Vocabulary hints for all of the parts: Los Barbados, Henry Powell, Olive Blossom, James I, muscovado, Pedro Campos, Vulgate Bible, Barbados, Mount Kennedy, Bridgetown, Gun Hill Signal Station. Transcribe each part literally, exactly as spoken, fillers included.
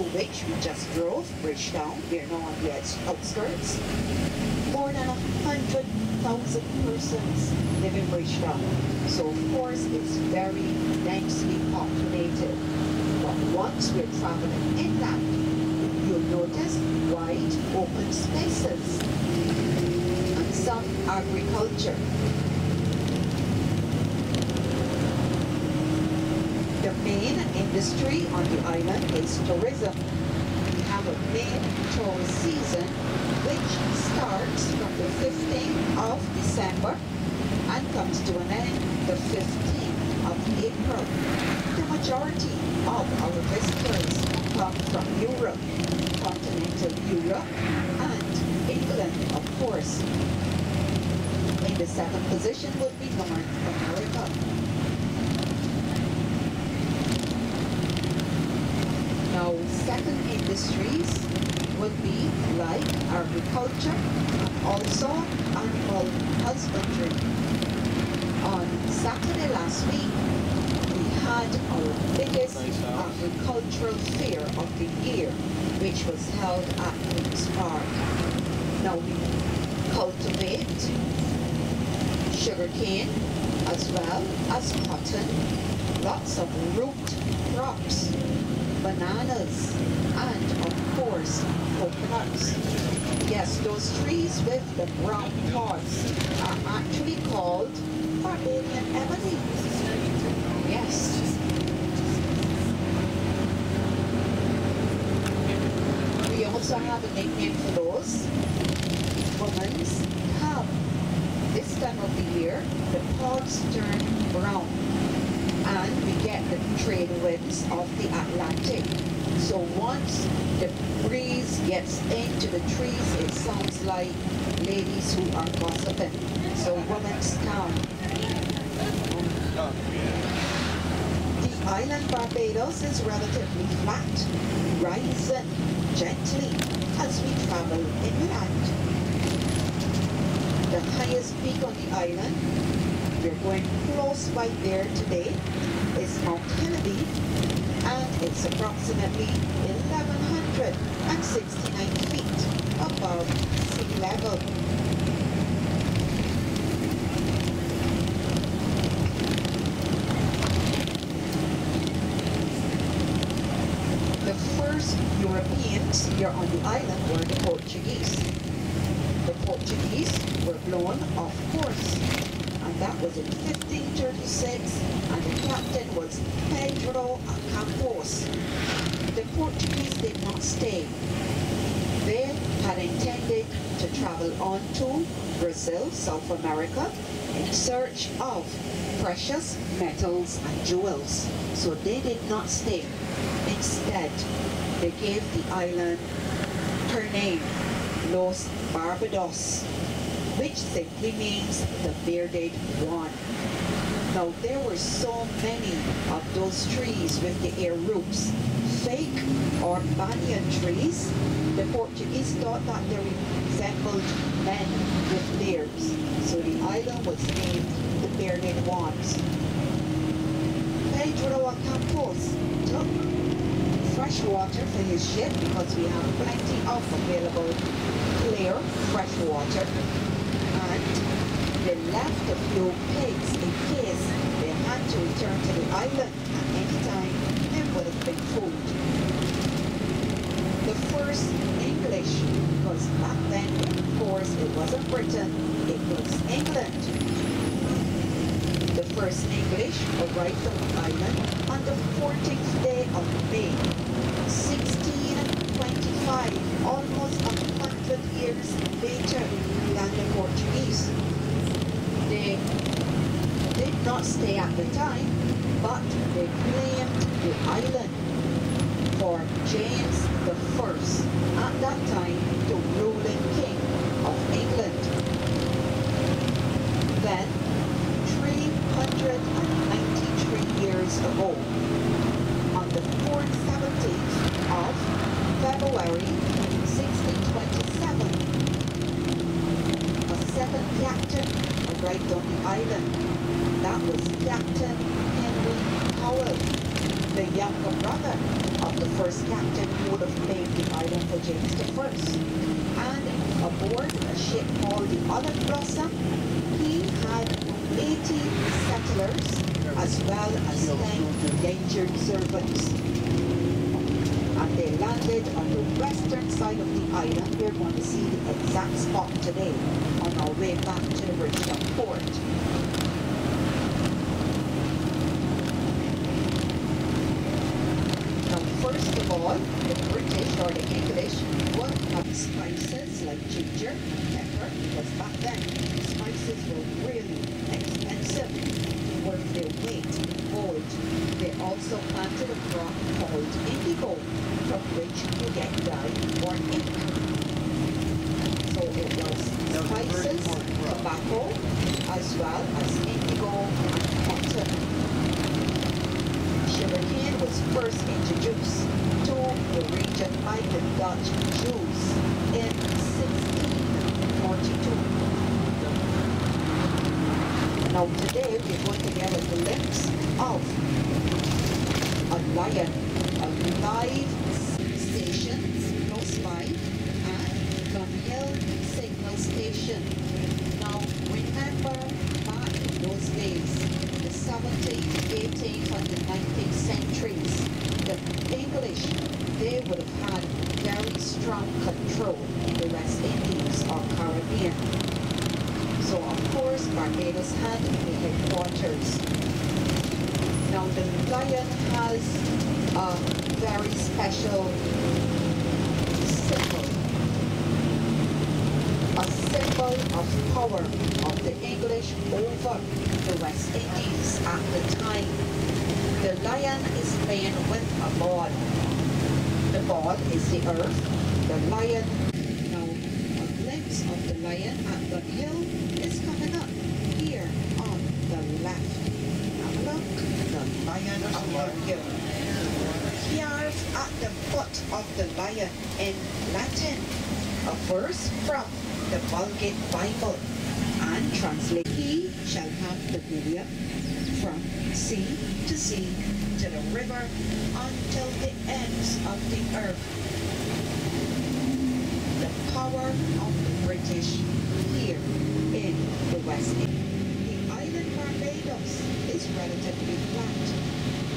through which we just drove, Bridgetown, we are now on the outskirts. More than a hundred thousand persons live in Bridgetown, so of course it's very densely populated. But once we're traveling inland, you'll notice wide open spaces and some agriculture. The main industry on the island is tourism. We have a main tourist season which starts from the fifteenth of December and comes to an end the fifteenth of April. The majority of our visitors come from Europe, continental Europe and England, of course. In the second position would be North America. Now, second industries would be like agriculture and also animal husbandry. On Saturday last week, we had our biggest agricultural fair of the year, which was held at Queen's Park. Now, we cultivate sugarcane as well as cotton, lots of root crops, bananas, and of course coconuts. Yes, those trees with the brown pods are actually called Barbadian ebony. Yes. We also have a nickname for those. Women's cab. This time of the year, the pods turn brown, and we get the trade winds of the Atlantic. So once the breeze gets into the trees, it sounds like ladies who are gossiping. So women's town. The island Barbados is relatively flat, rising gently as we travel inland. The highest peak on the island, we're going close by there today, is Mount Kennedy, and it's approximately eleven sixty-nine feet above sea level. The first Europeans here on the island were the Portuguese. The Portuguese were blown off course. That was in fifteen thirty-six, and the captain was Pedro Campos. The Portuguese did not stay. They had intended to travel on to Brazil, South America, in search of precious metals and jewels. So they did not stay. Instead, they gave the island her name, Los Barbados, which simply means the bearded one. Now, there were so many of those trees with the air roots, fake or banyan trees. The Portuguese thought that they resembled men with beards, so the island was named the Bearded Ones. Pedro Campos took fresh water for his ship because we have plenty of available clear fresh water. They left a few pigs in case they had to return to the island at any time. There would have been food. The first English, because back then, of course, it wasn't Britain, it was England. The first English arrived on the island on the fourteenth day of May, sixteen twenty-five, almost a hundred years later than the Portuguese. They did not stay at the time, but they claimed the island for James the First, at that time the ruling king of England. Then, three hundred ninety-three years ago, on the seventeenth of February, sixteen twenty-seven, a second captain arrived on the island. That was Captain Henry Powell, the younger brother of the first first captain would have made the island for James the First. And aboard a ship called the Olive Blossom, he had eighty settlers as well as ten indentured servants. And they landed on the western side of the island. We're going to see the exact spot today on our way back to the Bridgetown port. First of all, the British or the English would have spices like ginger, pepper, because back then spices were really expensive, worth their weight in gold. They also planted a crop called indigo, from which you get dye or ink. So it was spices, tobacco, as well as indigo and cotton. Sugarcane was first introduced to the region by the Dutch Jews in sixteen forty-two. Now today we are going to get a glimpse of a lion, a live station close by, and Gun Hill Signal Station. Now remember back in those days, seventeenth, eighteenth and the nineteenth centuries, the English, they would have had very strong control in the West Indies or Caribbean. So of course Barbados had the headquarters. Now the lion has a very special symbol, a symbol of power of the English over the West Indies at the time. The lion is playing with a ball. The ball is the earth, the lion. Now, a glimpse of the lion at the hill is coming up here on the left. Have a look, the lion on the hill. Here at the foot of the lion in Latin, a verse from the Vulgate Bible. And translate, he shall have the Biblia from sea to sea, to the river, until the ends of the earth. The power of the British here in the West Indies. The island Barbados is relatively flat,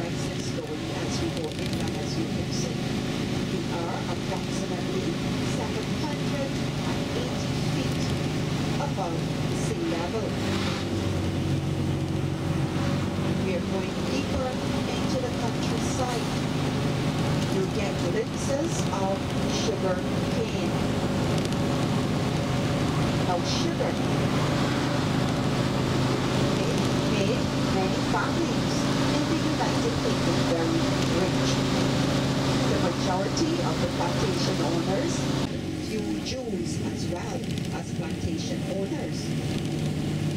rising slowly as we go inland, as you can see. We are approximately seven hundred eighty feet above sea level. We are going deeper into the countryside. You get glimpses of sugar cane. Now sugar it made many families in the United Kingdom very rich. The majority of the plantation owners, Jews as well as plantation owners.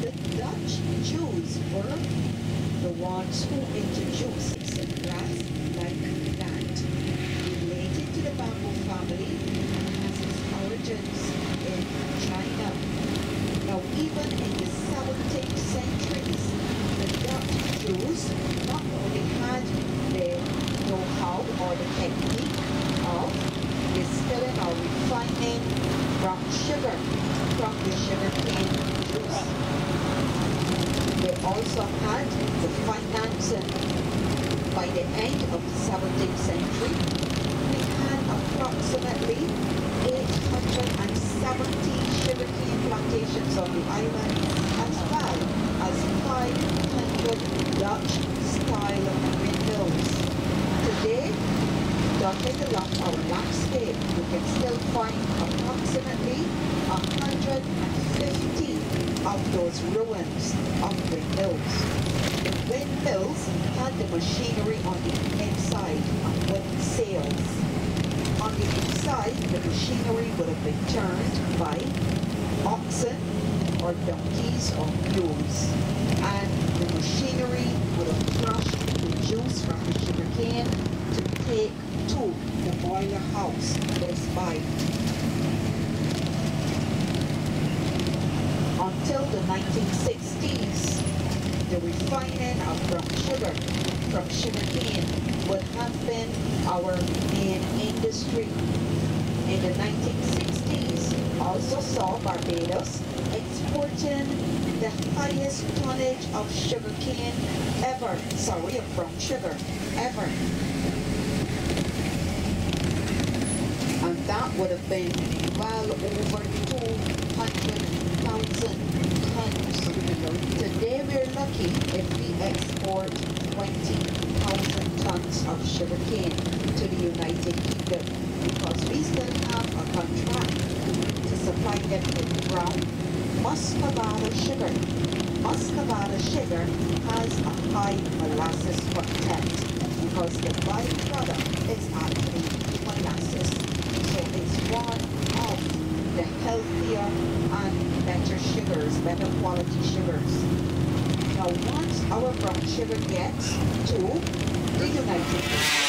The Dutch Jews were the ones who introduced the grass like that, related to the bamboo family and has its origins in China. Now even in the seventeenth centuries, the Dutch Jews not only had the know-how or the technique of distilling or refining rock sugar from the sugarcane juice. They also had the financing. By the end of the seventeenth century, we had approximately eight hundred seventy sugarcane plantations on the island, as well as five hundred Dutch-style windmills. Today, looking along our landscape, you can still find approximately one hundred fifty of those ruins of windmills. The windmills had the machinery on the inside and with sails. On the inside, the machinery would have been turned by oxen or donkeys or mules, and the machinery would have crushed the juice from the sugarcane to take to the boiler house close by. Until the nineteen sixties, the refining of brown sugar from sugarcane what happened our bean industry. In the nineteen sixties, also saw Barbados exporting the highest tonnage of sugarcane ever, sorry, of brown sugar, ever. And that would have been well over two hundred thousand tons. Today we're lucky if we export twenty thousand tons of sugarcane to the United Kingdom, because we still have a contract to supply them with brown muscovado sugar. Muscovado sugar has a high molasses content because the byproduct is actually molasses. So it's one of the healthier and better sugars, better quality sugars. Now once our brown sugar gets to the United States,